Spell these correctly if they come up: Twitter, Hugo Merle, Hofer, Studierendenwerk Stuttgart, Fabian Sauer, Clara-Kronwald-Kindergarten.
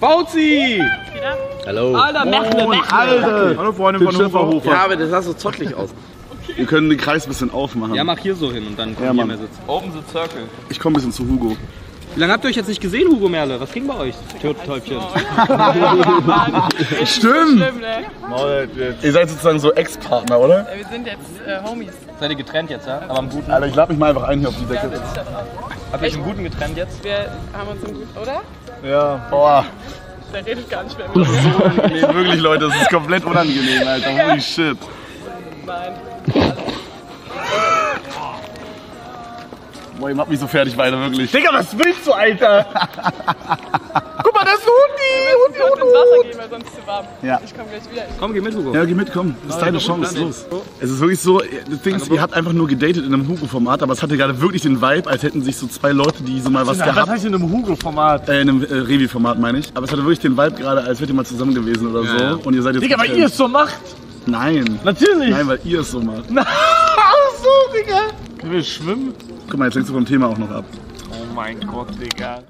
Fauzi! Hallo. Alter, Merle, Merle. Hallo, Freunde von Hofer. Ja, aber das sah so zottelig aus. Okay. Wir können den Kreis ein bisschen aufmachen. Ja, mach hier so hin und dann können wir mehr sitzen. Open the circle. Ich komme ein bisschen zu Hugo. Wie lange habt ihr euch jetzt nicht gesehen, Hugo Merle? Was ging bei euch? Turteltäubchen. Stimmt! Ihr seid sozusagen so Ex-Partner, oder? Wir sind jetzt Homies. Seid ihr getrennt jetzt, ja? Aber am guten. Alter, ich lade mich mal einfach ein hier auf die Decke. Habt ihr euch im Guten getrennt jetzt? Wir haben uns im Guten, oder? Ja, boah. Der redet gar nicht mehr mit uns. Nee, wirklich, Leute, das ist komplett unangenehm, Alter. Holy shit. Nein. Boah, ihr macht mich so fertig weiter, wirklich. Digga, was willst du, Alter? Guck mal, das ist Hundi! Hundi, Hundi! Wasser gehen, weil sonst ist es warm. Ja. Ich komm gleich wieder. Komm, geh mit, Hugo. Ja, geh mit, komm. Das ist deine Chance, los. Es ist wirklich so, das Ding ist, ihr habt einfach nur gedatet in einem Hugo-Format, aber es hatte gerade wirklich den Vibe, als hätten sich so zwei Leute, die so mal was gehabt. Was heißt in einem Hugo-Format? In einem Revi-Format, meine ich. Aber es hatte wirklich den Vibe gerade, als wärt ihr mal zusammen gewesen oder so. Ja. Und ihr seid jetzt. Digga, weil ihr es so macht! Nein. Natürlich! Nein, weil ihr es so macht. Ach so, Digga! Können wir schwimmen? Guck mal, jetzt hängst du vom Thema auch noch ab. Oh mein Gott, Digga.